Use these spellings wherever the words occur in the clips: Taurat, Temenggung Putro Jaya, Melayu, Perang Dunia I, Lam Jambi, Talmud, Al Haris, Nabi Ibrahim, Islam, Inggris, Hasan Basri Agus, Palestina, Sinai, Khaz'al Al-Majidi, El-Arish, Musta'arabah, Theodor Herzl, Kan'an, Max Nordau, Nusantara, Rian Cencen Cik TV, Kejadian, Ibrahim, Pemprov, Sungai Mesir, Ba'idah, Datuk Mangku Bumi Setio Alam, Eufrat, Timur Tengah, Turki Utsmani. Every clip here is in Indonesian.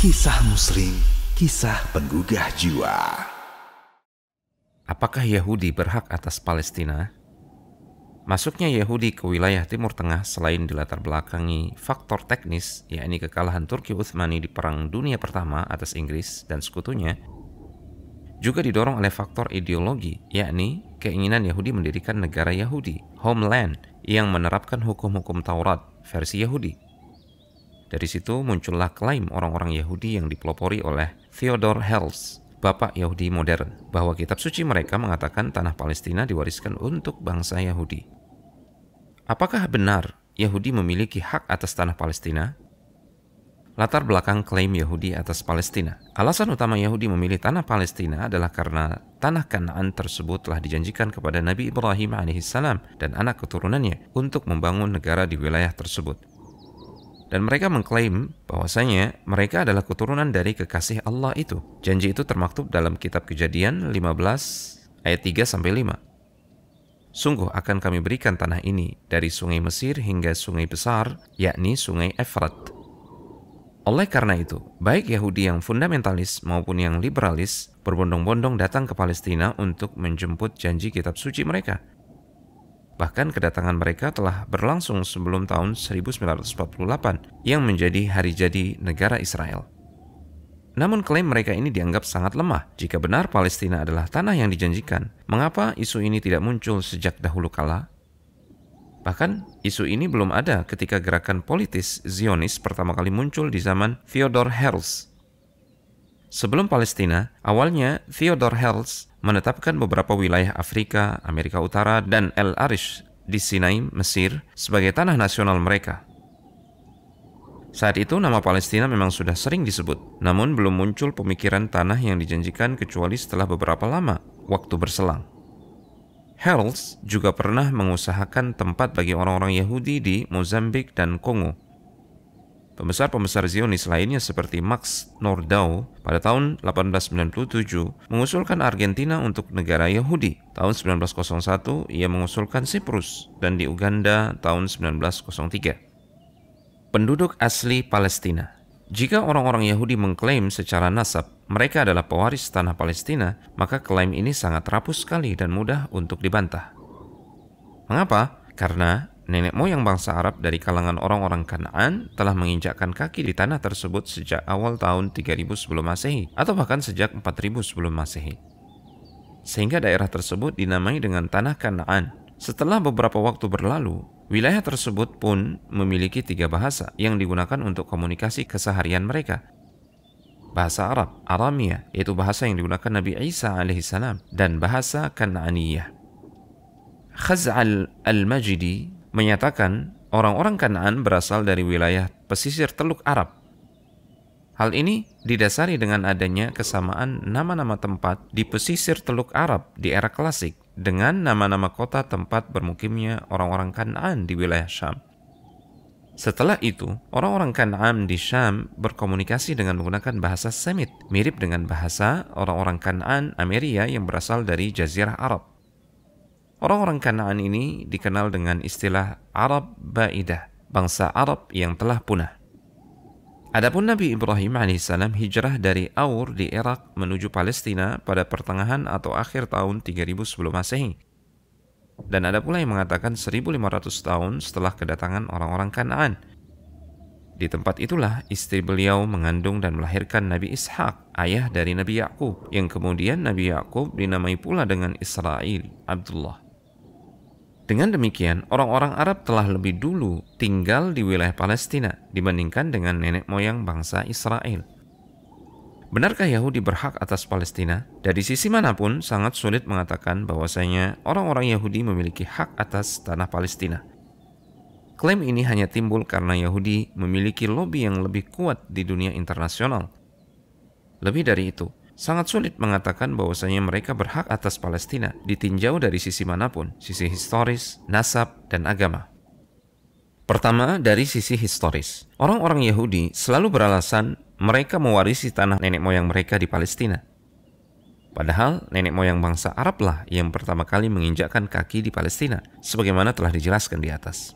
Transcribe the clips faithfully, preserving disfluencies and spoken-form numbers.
Kisah Muslim, kisah penggugah jiwa. Apakah Yahudi berhak atas Palestina? Masuknya Yahudi ke wilayah Timur Tengah selain dilatar belakangi faktor teknis, yakni kekalahan Turki Utsmani di Perang Dunia Pertama atas Inggris dan sekutunya, juga didorong oleh faktor ideologi, yakni keinginan Yahudi mendirikan negara Yahudi, homeland, yang menerapkan hukum-hukum Taurat versi Yahudi. Dari situ muncullah klaim orang-orang Yahudi yang dipelopori oleh Theodor Herzl, bapak Yahudi modern, bahwa kitab suci mereka mengatakan tanah Palestina diwariskan untuk bangsa Yahudi. Apakah benar Yahudi memiliki hak atas tanah Palestina? Latar belakang klaim Yahudi atas Palestina. Alasan utama Yahudi memilih tanah Palestina adalah karena tanah Kan'an tersebut telah dijanjikan kepada Nabi Ibrahim alaihissalam dan anak keturunannya untuk membangun negara di wilayah tersebut. Dan mereka mengklaim bahwasanya mereka adalah keturunan dari kekasih Allah itu. Janji itu termaktub dalam kitab Kejadian lima belas ayat tiga sampai lima. Sungguh akan kami berikan tanah ini dari sungai Mesir hingga sungai besar, yakni sungai Eufrat. Oleh karena itu, baik Yahudi yang fundamentalis maupun yang liberalis berbondong-bondong datang ke Palestina untuk menjemput janji kitab suci mereka. Bahkan kedatangan mereka telah berlangsung sebelum tahun seribu sembilan ratus empat puluh delapan yang menjadi hari jadi negara Israel. Namun klaim mereka ini dianggap sangat lemah. Jika benar Palestina adalah tanah yang dijanjikan, mengapa isu ini tidak muncul sejak dahulu kala? Bahkan isu ini belum ada ketika gerakan politis Zionis pertama kali muncul di zaman Theodor Herzl. Sebelum Palestina, awalnya Theodor Herzl menetapkan beberapa wilayah Afrika, Amerika Utara, dan El-Arish di Sinai, Mesir sebagai tanah nasional mereka. Saat itu nama Palestina memang sudah sering disebut, namun belum muncul pemikiran tanah yang dijanjikan kecuali setelah beberapa lama waktu berselang. Herzl juga pernah mengusahakan tempat bagi orang-orang Yahudi di Mozambik dan Kongo. Pembesar-pembesar Zionis lainnya seperti Max Nordau pada tahun delapan belas sembilan puluh tujuh mengusulkan Argentina untuk negara Yahudi. Tahun seribu sembilan ratus satu ia mengusulkan Siprus dan di Uganda tahun seribu sembilan ratus tiga. Penduduk asli Palestina. Jika orang-orang Yahudi mengklaim secara nasab mereka adalah pewaris tanah Palestina, maka klaim ini sangat rapuh sekali dan mudah untuk dibantah. Mengapa? Karena nenek moyang bangsa Arab dari kalangan orang-orang Kan'an telah menginjakkan kaki di tanah tersebut sejak awal tahun tiga ribu sebelum Masehi atau bahkan sejak empat ribu sebelum Masehi. Sehingga daerah tersebut dinamai dengan tanah Kan'an. Setelah beberapa waktu berlalu, wilayah tersebut pun memiliki tiga bahasa yang digunakan untuk komunikasi keseharian mereka. Bahasa Arab, Aramia, yaitu bahasa yang digunakan Nabi Isa alaihissalam, dan bahasa Kan'aniyah. Khaz'al Al-Majidi menyatakan orang-orang Kan'an berasal dari wilayah pesisir Teluk Arab. Hal ini didasari dengan adanya kesamaan nama-nama tempat di pesisir Teluk Arab di era klasik dengan nama-nama kota tempat bermukimnya orang-orang Kan'an di wilayah Syam. Setelah itu, orang-orang Kan'an di Syam berkomunikasi dengan menggunakan bahasa Semit, mirip dengan bahasa orang-orang Kan'an Amerika yang berasal dari Jazirah Arab. Orang-orang Kan'an ini dikenal dengan istilah Arab Ba'idah, bangsa Arab yang telah punah. Adapun Nabi Ibrahim alaihissalam hijrah dari Aur di Irak menuju Palestina pada pertengahan atau akhir tahun tiga ribu sebelum Masehi. Dan ada pula yang mengatakan seribu lima ratus tahun setelah kedatangan orang-orang Kan'an. Di tempat itulah istri beliau mengandung dan melahirkan Nabi Ishak, ayah dari Nabi Yakub, yang kemudian Nabi Yakub dinamai pula dengan Israil, Abdullah. Dengan demikian, orang-orang Arab telah lebih dulu tinggal di wilayah Palestina dibandingkan dengan nenek moyang bangsa Israel. Benarkah Yahudi berhak atas Palestina? Dari sisi manapun, sangat sulit mengatakan bahwasanya orang-orang Yahudi memiliki hak atas tanah Palestina. Klaim ini hanya timbul karena Yahudi memiliki lobi yang lebih kuat di dunia internasional. Lebih dari itu, sangat sulit mengatakan bahwasanya mereka berhak atas Palestina, ditinjau dari sisi manapun, sisi historis, nasab, dan agama. Pertama, dari sisi historis. Orang-orang Yahudi selalu beralasan mereka mewarisi tanah nenek moyang mereka di Palestina. Padahal, nenek moyang bangsa Arablah yang pertama kali menginjakkan kaki di Palestina, sebagaimana telah dijelaskan di atas.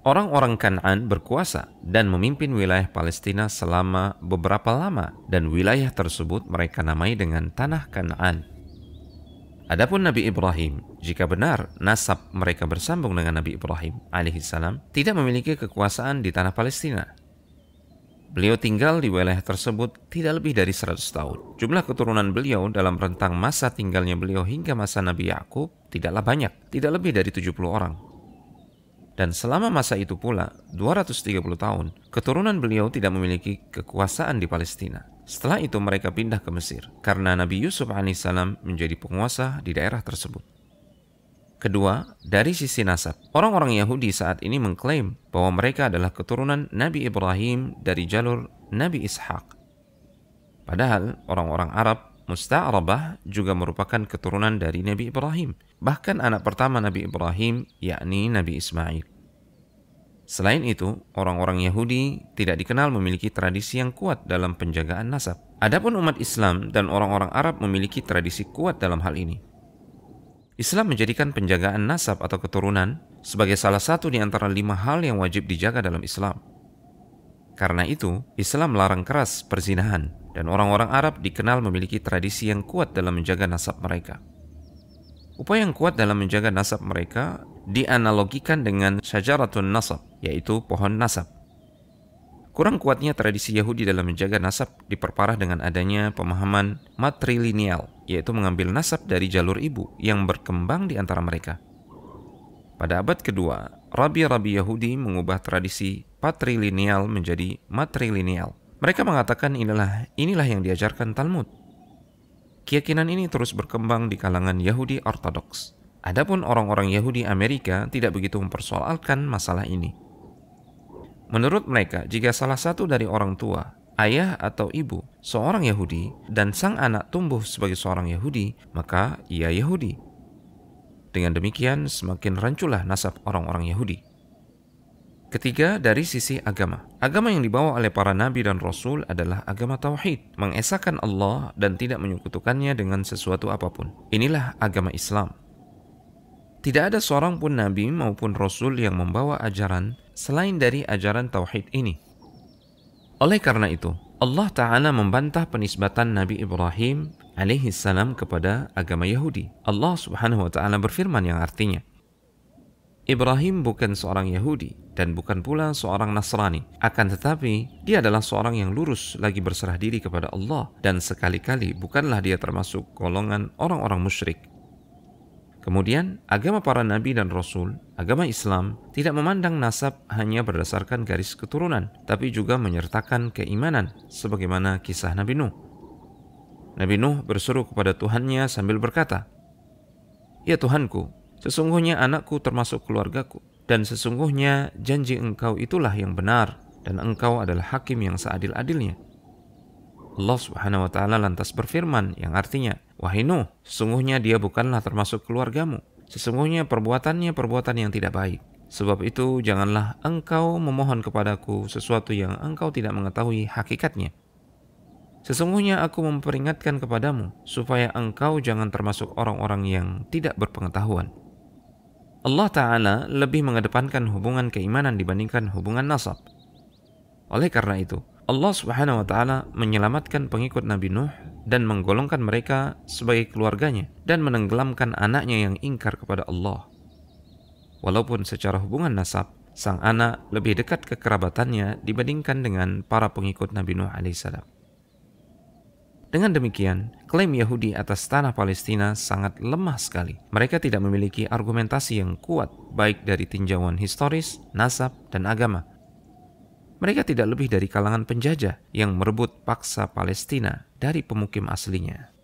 Orang-orang Kan'an berkuasa dan memimpin wilayah Palestina selama beberapa lama, dan wilayah tersebut mereka namai dengan Tanah Kan'an. Adapun Nabi Ibrahim, jika benar nasab mereka bersambung dengan Nabi Ibrahim alaihissalam, tidak memiliki kekuasaan di tanah Palestina. Beliau tinggal di wilayah tersebut tidak lebih dari seratus tahun. Jumlah keturunan beliau dalam rentang masa tinggalnya beliau hingga masa Nabi Yakub tidaklah banyak, tidak lebih dari tujuh puluh orang. Dan selama masa itu pula, dua ratus tiga puluh tahun, keturunan beliau tidak memiliki kekuasaan di Palestina. Setelah itu mereka pindah ke Mesir, karena Nabi Yusuf alaihissalam menjadi penguasa di daerah tersebut. Kedua, dari sisi nasab, orang-orang Yahudi saat ini mengklaim bahwa mereka adalah keturunan Nabi Ibrahim dari jalur Nabi Ishak. Padahal orang-orang Arab, Musta'arabah juga merupakan keturunan dari Nabi Ibrahim, bahkan anak pertama Nabi Ibrahim, yakni Nabi Ismail. Selain itu, orang-orang Yahudi tidak dikenal memiliki tradisi yang kuat dalam penjagaan nasab. Adapun umat Islam dan orang-orang Arab memiliki tradisi kuat dalam hal ini. Islam menjadikan penjagaan nasab atau keturunan sebagai salah satu di antara lima hal yang wajib dijaga dalam Islam. Karena itu, Islam melarang keras perzinahan. Dan orang-orang Arab dikenal memiliki tradisi yang kuat dalam menjaga nasab mereka. Upaya yang kuat dalam menjaga nasab mereka dianalogikan dengan syajaratun nasab, yaitu pohon nasab. Kurang kuatnya tradisi Yahudi dalam menjaga nasab diperparah dengan adanya pemahaman matrilineal, yaitu mengambil nasab dari jalur ibu yang berkembang di antara mereka. Pada abad kedua, rabi-rabi Yahudi mengubah tradisi patrilineal menjadi matrilineal. Mereka mengatakan inilah, inilah yang diajarkan Talmud. Keyakinan ini terus berkembang di kalangan Yahudi Ortodoks. Adapun orang-orang Yahudi Amerika tidak begitu mempersoalkan masalah ini. Menurut mereka, jika salah satu dari orang tua, ayah atau ibu, seorang Yahudi, dan sang anak tumbuh sebagai seorang Yahudi, maka ia Yahudi. Dengan demikian, semakin ranculah nasab orang-orang Yahudi. Ketiga, dari sisi agama. Agama yang dibawa oleh para nabi dan rasul adalah agama tauhid, mengesahkan Allah dan tidak menyekutukannya dengan sesuatu apapun. Inilah agama Islam. Tidak ada seorang pun nabi maupun rasul yang membawa ajaran selain dari ajaran tauhid ini. Oleh karena itu, Allah Ta'ala membantah penisbatan Nabi Ibrahim alaihissalam kepada agama Yahudi. Allah Subhanahu wa Ta'ala berfirman yang artinya, Ibrahim bukan seorang Yahudi dan bukan pula seorang Nasrani. Akan tetapi, dia adalah seorang yang lurus lagi berserah diri kepada Allah dan sekali-kali bukanlah dia termasuk golongan orang-orang musyrik. Kemudian, agama para nabi dan rasul, agama Islam, tidak memandang nasab hanya berdasarkan garis keturunan, tapi juga menyertakan keimanan, sebagaimana kisah Nabi Nuh. Nabi Nuh berseru kepada Tuhannya sambil berkata, "Ya Tuhanku, sesungguhnya anakku termasuk keluargaku, dan sesungguhnya janji engkau itulah yang benar, dan engkau adalah hakim yang seadil-adilnya." Allah Subhanahu wa Ta'ala lantas berfirman yang artinya, "Wahai Nuh, sesungguhnya dia bukanlah termasuk keluargamu, sesungguhnya perbuatannya perbuatan yang tidak baik. Sebab itu janganlah engkau memohon kepadaku sesuatu yang engkau tidak mengetahui hakikatnya. Sesungguhnya aku memperingatkan kepadamu, supaya engkau jangan termasuk orang-orang yang tidak berpengetahuan." Allah Ta'ala lebih mengedepankan hubungan keimanan dibandingkan hubungan nasab. Oleh karena itu, Allah Subhanahu wa Ta'ala menyelamatkan pengikut Nabi Nuh dan menggolongkan mereka sebagai keluarganya dan menenggelamkan anaknya yang ingkar kepada Allah. Walaupun secara hubungan nasab, sang anak lebih dekat kekerabatannya dibandingkan dengan para pengikut Nabi Nuh alaihissalam. Dengan demikian, klaim Yahudi atas tanah Palestina sangat lemah sekali. Mereka tidak memiliki argumentasi yang kuat, baik dari tinjauan historis, nasab, dan agama. Mereka tidak lebih dari kalangan penjajah yang merebut paksa Palestina dari pemukim aslinya.